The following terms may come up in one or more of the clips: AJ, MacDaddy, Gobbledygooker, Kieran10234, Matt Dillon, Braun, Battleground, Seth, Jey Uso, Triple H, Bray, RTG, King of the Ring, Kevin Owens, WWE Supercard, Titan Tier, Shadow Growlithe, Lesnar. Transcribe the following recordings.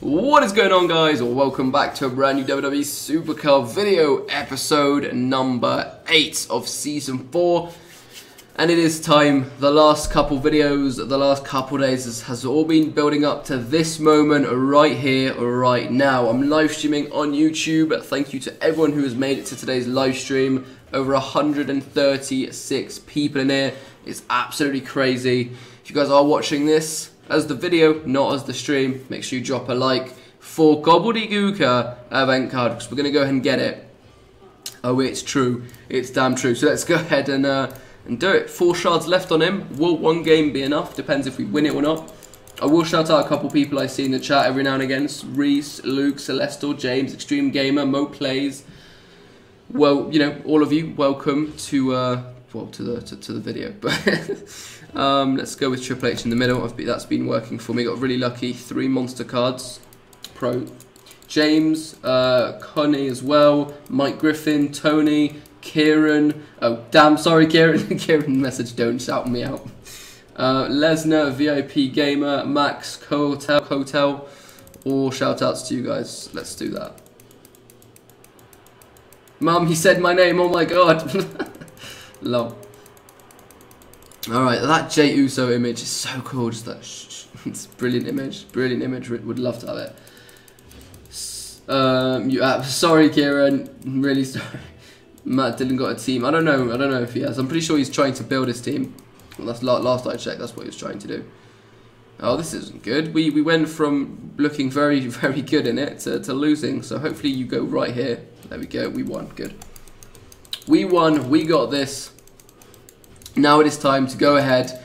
What is going on, guys? Welcome back to a brand new WWE Supercard video, episode number 8 of season 4. And it is time. The last couple videos, the last couple days has all been building up to this moment right here, right now. I'm live streaming on YouTube. Thank you to everyone who has made it to today's live stream. Over 136 people in here. It's absolutely crazy. If you guys are watching this as the video, not as the stream, make sure you drop a like for Gobbledygooker event card, because we're going to go ahead and get it. Oh, it's true. It's damn true. So let's go ahead and do it. 4 shards left on him. Will one game be enough? Depends if we win it or not. I will shout out a couple people I see in the chat every now and again. Reese, Luke, Celestial, James, Extreme Gamer, Mo Plays. Well, you know, all of you, welcome to... to the video, but let's go with Triple H in the middle. That's been working for me. Got really lucky. 3 monster cards. Pro James, Connie as well. Mike Griffin, Tony, Kieran. Oh damn, sorry, Kieran. Kieran message. Don't shout me out. Lesnar, VIP Gamer, Max, Hotel. All shout outs to you guys. Let's do that. Mum, he said my name. Oh my god. Lol. Alright, that Jey Uso image is so cool. Just that it's a brilliant image. Brilliant image. Would love to have it. Sorry, Kieran. I'm really sorry. Matt Dillon got a team. I don't know if he has. I'm pretty sure he's trying to build his team. Well, that's last I checked. That's what he was trying to do. Oh, this isn't good. We went from looking very, very good in it to losing. So hopefully you go right here. There we go. We won. Good. We won, we got this. Now it is time to go ahead.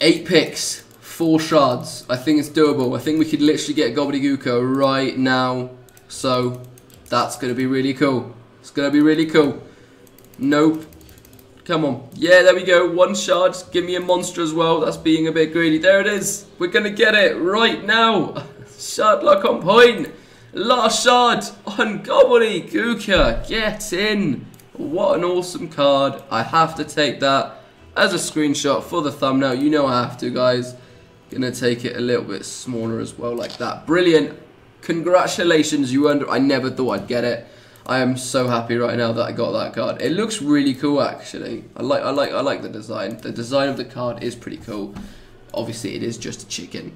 8 picks, 4 shards. I think it's doable. I think we could literally get Gobbledygooker right now. So that's going to be really cool. It's going to be really cool. Nope. Come on. Yeah, there we go. 1 shard. Give me a monster as well. That's being a bit greedy. There it is. We're going to get it right now. Shard luck on point. Last shard on Gobbledygooker. Get in. What an awesome card. I have to take that as a screenshot for the thumbnail. You know I have to, guys. Gonna take it a little bit smaller as well, like that. Brilliant. Congratulations. You earned it. I never thought I'd get it. I am so happy right now that I got that card. It looks really cool, actually. I like the design. The design of the card is pretty cool. Obviously, it is just a chicken,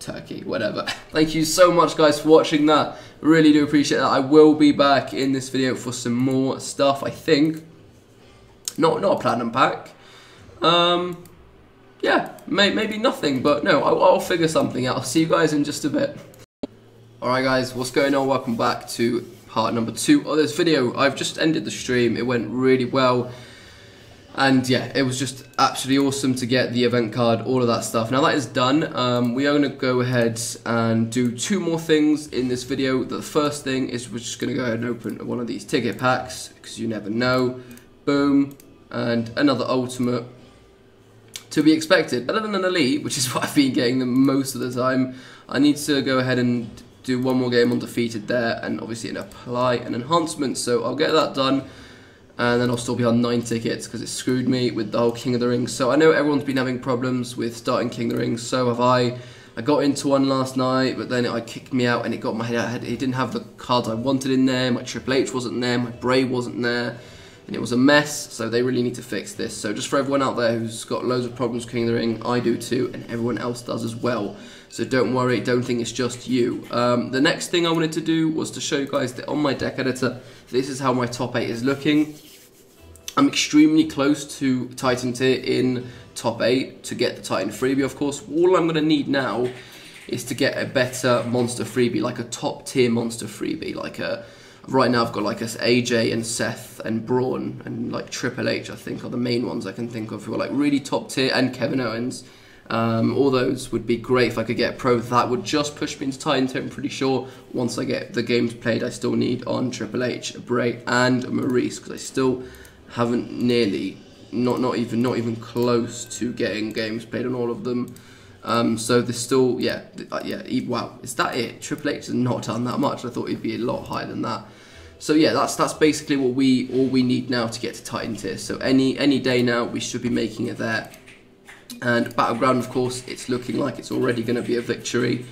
turkey, whatever. Thank you so much, guys, for watching that. Really do appreciate that. I will be back in this video for some more stuff, I think. Not a platinum pack. Yeah, maybe nothing, but no, I'll figure something out. I'll see you guys in just a bit. All right, guys, what's going on? Welcome back to part number 2 of this video. I've just ended the stream. It went really well. And yeah, it was just absolutely awesome to get the event card, all of that stuff. Now that is done, we are going to go ahead and do 2 more things in this video. The first thing is we're just going to go ahead and open one of these ticket packs, because you never know. Boom, and another ultimate to be expected. Other than an elite, which is what I've been getting the most of the time, I need to go ahead and do 1 more game undefeated there, and obviously an apply an enhancement, so I'll get that done. And then I'll still be on 9 tickets, because it screwed me with the whole King of the Ring. So I know everyone's been having problems with starting King of the Ring, so have I. I got into one last night, but then it kicked me out and it got my head out. It didn't have the cards I wanted in there, my Triple H wasn't there, my Bray wasn't there, and it was a mess, so they really need to fix this. So just for everyone out there who's got loads of problems with King of the Ring, I do too, and everyone else does as well. So don't worry, don't think it's just you. The next thing I wanted to do was to show you guys that on my deck editor, this is how my top 8 is looking. I'm extremely close to Titan Tier in top 8 to get the Titan freebie, of course. All I'm going to need now is to get a better monster freebie, like a top tier monster freebie. Right now I've got like AJ and Seth and Braun and like Triple H, I think, are the main ones I can think of who are like really top tier, and Kevin Owens. All those would be great if I could get pro. That would just push me into Titan Tier, I'm pretty sure. Once I get the games played I still need on Triple H, Bray and Maurice, because I still haven't nearly, not even close to getting games played on all of them. So there's still, wow, is that it? Triple H has not done that much. I thought he'd be a lot higher than that. So yeah, that's basically what all we need now to get to Titan Tier. So any day now we should be making it there. And Battleground, of course, it's looking like it's already going to be a victory.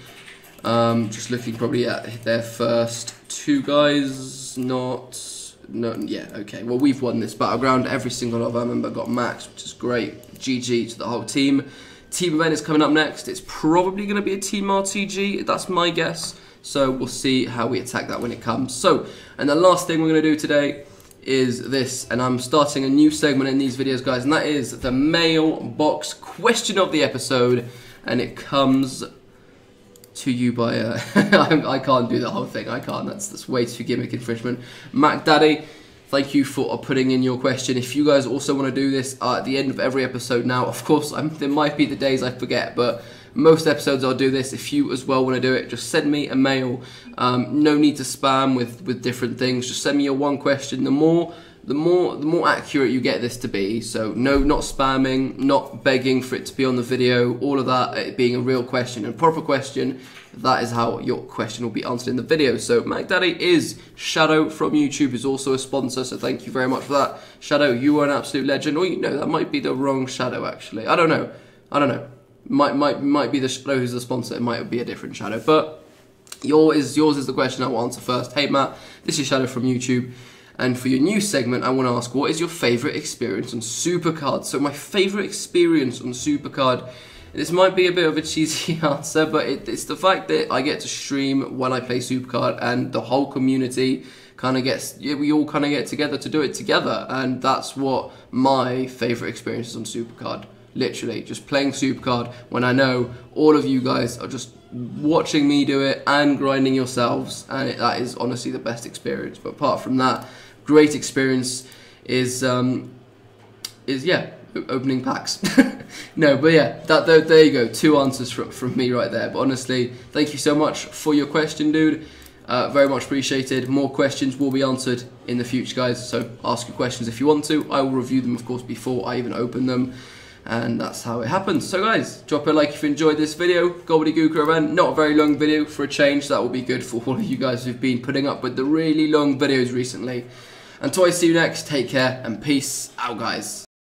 Just looking probably at their first two guys, yeah, okay. Well, we've won this Battleground. Every single one of our member got maxed, which is great. GG to the whole team. Team event is coming up next. It's probably going to be a team RTG. That's my guess. So we'll see how we attack that when it comes. So, and the last thing we're going to do today is this, and I'm starting a new segment in these videos, guys, and that is the mailbox question of the episode, and it comes to you by I can't do the whole thing, I can't, that's way too gimmick infringement. MacDaddy, thank you for putting in your question. If you guys also want to do this at the end of every episode now, of course, there might be the days I forget, but most episodes I'll do this. If you as well want to do it, just send me a mail. No need to spam with different things. Just send me your one question. The more accurate you get this to be. So no, not spamming, not begging for it to be on the video. All of that, it being a real question and proper question. That is how your question will be answered in the video. So MacDaddy is Shadow from YouTube, is also a sponsor, so thank you very much for that. Shadow, you are an absolute legend. Or, you know, that might be the wrong Shadow actually. I don't know. Might be the Shadow who's the sponsor. It might be a different Shadow, but yours is the question I will answer first. Hey Matt, this is Shadow from YouTube, and for your new segment, I want to ask, what is your favourite experience on Supercard? So my favourite experience on Supercard, this might be a bit of a cheesy answer, but it's the fact that I get to stream when I play Supercard, and the whole community kind of gets, we all kind of get together to do it together, and that's what my favourite experience is on Supercard. Literally, just playing Supercard when I know all of you guys are just watching me do it and grinding yourselves, and that is honestly the best experience. But apart from that, great experience is yeah, opening packs. No, but yeah, there you go, two answers from me right there. But honestly, thank you so much for your question, dude. Very much appreciated. More questions will be answered in the future, guys, so ask your questions if you want to. I will review them, of course, before I even open them. And that's how it happens. So guys, drop a like if you enjoyed this video. Gobbledygooker event, not a very long video for a change. That will be good for all of you guys who've been putting up with the really long videos recently. Until I see you next, take care and peace out, guys.